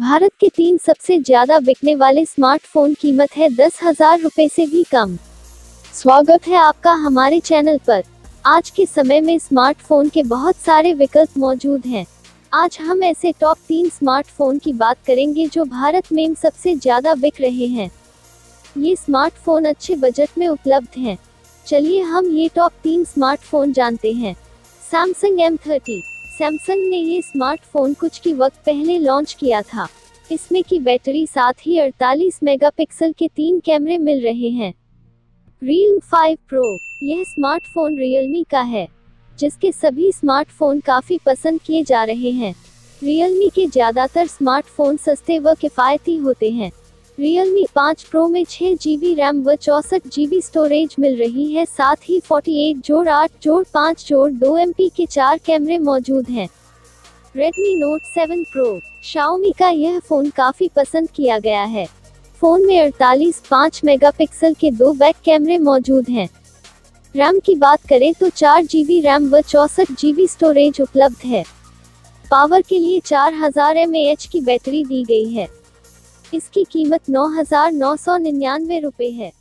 भारत के 3 सबसे ज्यादा बिकने वाले स्मार्टफोन कीमत है 10,000 रुपए से भी कम। स्वागत है आपका हमारे चैनल पर। आज के समय में स्मार्टफोन के बहुत सारे विकल्प मौजूद हैं। आज हम ऐसे टॉप 3 स्मार्टफोन की बात करेंगे जो भारत में सबसे ज्यादा बिक रहे हैं। ये स्मार्टफोन अच्छे बजट में उपलब्ध हैं। चलिए हम ये टॉप 3 स्मार्टफोन जानते हैं। Samsung M30। सैमसंग ने ये स्मार्टफोन कुछ की वक्त पहले लॉन्च किया था। इसमें की बैटरी साथ ही 48 मेगापिक्सल के 3 कैमरे मिल रहे हैं। Realme 5 Pro। यह स्मार्टफोन Realme का है, जिसके सभी स्मार्टफोन काफी पसंद किए जा रहे हैं। Realme के ज्यादातर स्मार्टफोन सस्ते व किफायती होते हैं। Realme 5 Pro में 6 GB रैम व 64 GB स्टोरेज मिल रही है। साथ ही 48 जोड़ 8 जोड़ 5 जोड़ 2 MP के 4 कैमरे मौजूद हैं। Redmi Note 7 Pro। Xiaomi का यह फोन काफी पसंद किया गया है। फोन में 48 मेगापिक्सल के 2 बैक कैमरे मौजूद हैं। रैम की बात करें तो 4 GB रैम व 64 GB स्टोरेज उपलब्ध है। पावर के लिए 4000 mAh की बैटरी दी गई है। इसकी कीमत 9,999 रुपए है।